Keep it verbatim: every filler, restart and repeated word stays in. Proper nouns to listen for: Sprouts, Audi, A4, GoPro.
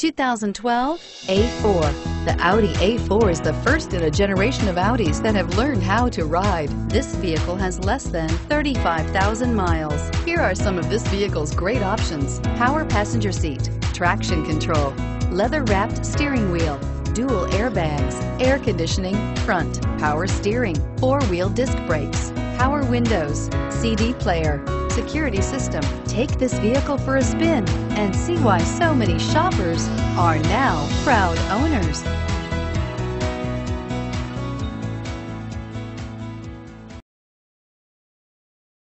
two thousand twelve A four. The Audi A four is the first in a generation of Audis that have learned how to ride. This vehicle has less than thirty-five thousand miles. Here are some of this vehicle's great options: power passenger seat, traction control, leather-wrapped steering wheel, dual airbags, air conditioning, front, power steering, four-wheel disc brakes, power windows, C D player, security system. Take this vehicle for a spin and see why so many shoppers are now proud owners.